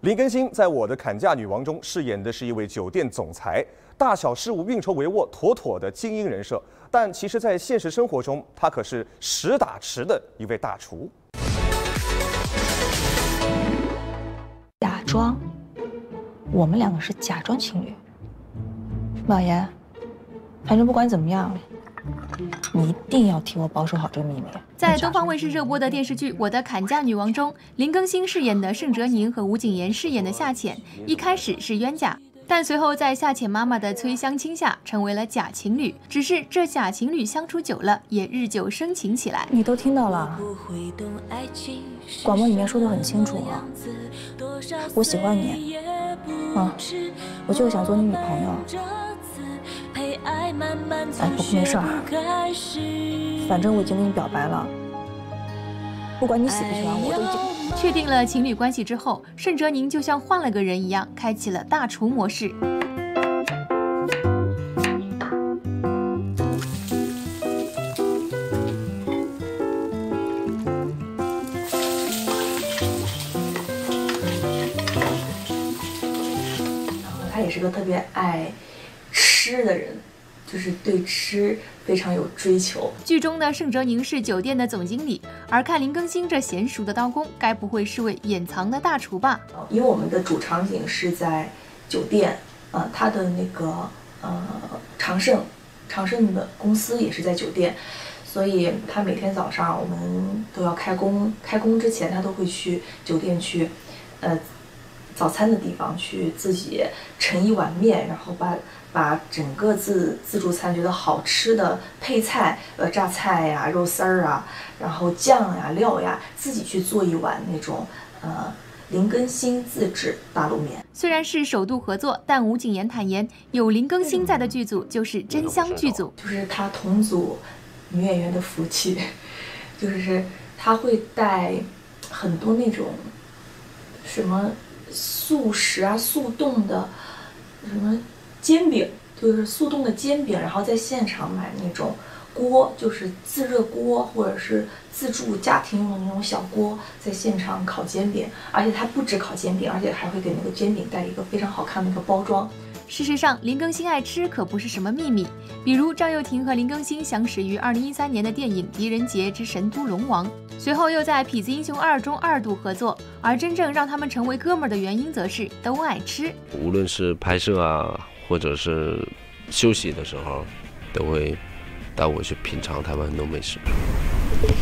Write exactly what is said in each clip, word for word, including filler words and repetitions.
林更新在《我的砍价女王》中饰演的是一位酒店总裁，大小事务运筹帷幄，妥妥的精英人设。但其实，在现实生活中，他可是实打实的一位大厨。假装，我们两个是假装情侣。老爷，反正不管怎么样。 你一定要替我保守好这个秘密。在东方卫视热播的电视剧《我的砍价女王》中，林更新饰演的盛哲宁和吴谨言饰演的夏浅，一开始是冤家，但随后在夏浅妈妈的催相亲下，成为了假情侣。只是这假情侣相处久了，也日久生情起来。你都听到了，广播里面说得很清楚了、啊，我喜欢你，啊，我就是想做你女朋友。 哎，不过没事儿，反正我已经跟你表白了，不管你喜不喜欢我，都已经确定了情侣关系之后，盛哲宁就像换了个人一样，开启了大厨模式。他也是个特别爱吃的人。 就是对吃非常有追求。剧中的盛哲宁是酒店的总经理，而看林更新这娴熟的刀工，该不会是位隐藏的大厨吧？因为我们的主场景是在酒店，呃，他的那个呃长盛，长盛的公司也是在酒店，所以他每天早上我们都要开工，开工之前他都会去酒店去，呃，早餐的地方去自己盛一碗面，然后把。 把整个自自助餐觉得好吃的配菜，呃，榨菜呀、肉丝儿啊，然后酱呀、料呀，自己去做一碗那种，呃，林更新自制大卤面。虽然是首度合作，但吴谨言坦言，有林更新在的剧组就是真香剧组。就是他同组女演员的福气，就是他会带很多那种什么速食啊、速冻的什么。 煎饼就是速冻的煎饼，然后在现场买那种锅，就是自热锅或者是自助家庭用的那种小锅，在现场烤煎饼。而且它不止烤煎饼，而且还会给那个煎饼带一个非常好看的一个包装。事实上，林更新爱吃可不是什么秘密。比如赵又廷和林更新相识于二零一三年的电影《狄仁杰之神都龙王》，随后又在《痞子英雄二》中二度合作。而真正让他们成为哥们儿的原因，则是都爱吃。无论是拍摄啊。 或者是休息的时候，都会带我去品尝台湾很多美食。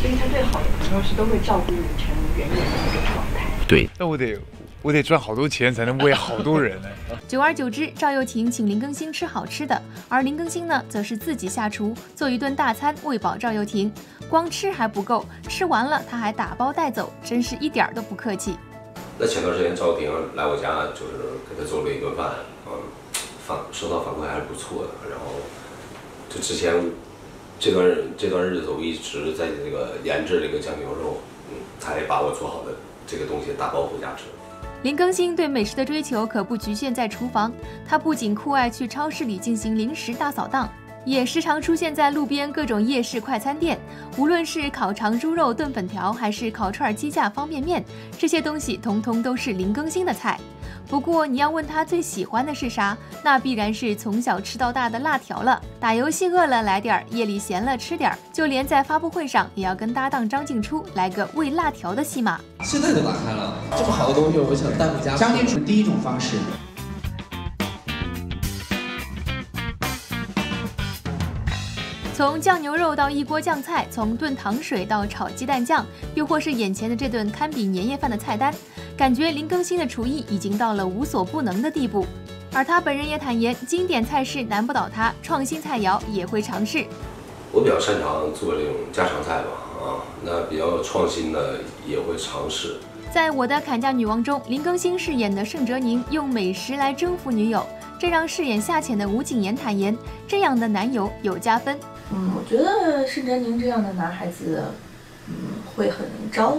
所以他最好的朋友是都会照顾你成圆圆的这个状态。对，那我得我得赚好多钱才能喂好多人呢。久而久之，赵又廷请林更新吃好吃的，而林更新呢，则是自己下厨做一顿大餐喂饱赵又廷。光吃还不够，吃完了他还打包带走，真是一点都不客气。那前段时间赵又廷来我家，就是给他做了一顿饭，嗯。 反收到反馈还是不错的，然后就之前这段这段日子我一直在这个研制这个酱牛肉，嗯，他也把我做好的这个东西打包回家吃。林更新对美食的追求可不局限在厨房，他不仅酷爱去超市里进行零食大扫荡，也时常出现在路边各种夜市快餐店。无论是烤肠猪肉炖粉条，还是烤串鸡架方便面，这些东西统统都是林更新的菜。 不过你要问他最喜欢的是啥，那必然是从小吃到大的辣条了。打游戏饿了来点儿，夜里闲了吃点儿，就连在发布会上也要跟搭档张静初来个喂辣条的戏码。现在就打开了这么好的东西，我想带回家。张静初第一种方式，从酱牛肉到一锅酱菜，从炖糖水到炒鸡蛋酱，又或是眼前的这顿堪比年夜饭的菜单。 感觉林更新的厨艺已经到了无所不能的地步，而他本人也坦言，经典菜式难不倒他，创新菜肴也会尝试。我比较擅长做这种家常菜吧，啊，那比较创新的也会尝试。在我的砍价女王中，林更新饰演的盛哲宁用美食来征服女友，这让饰演夏浅的吴谨言坦言，这样的男友有加分。嗯，我觉得盛哲宁这样的男孩子，嗯，会很招。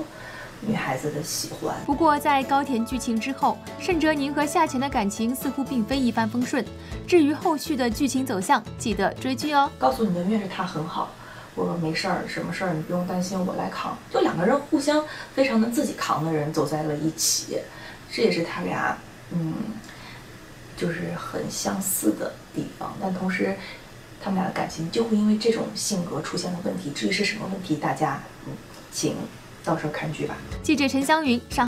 女孩子的喜欢。不过，在高甜剧情之后，盛哲宁和夏浅的感情似乎并非一帆风顺。至于后续的剧情走向，记得追剧哦。告诉你的面是他很好，我没事儿，什么事儿你不用担心，我来扛。就两个人互相非常能自己扛的人走在了一起，这也是他俩嗯，就是很相似的地方。但同时，他们俩的感情就会因为这种性格出现了问题。至于是什么问题，大家嗯，请到时候看剧吧。记者陈湘云上。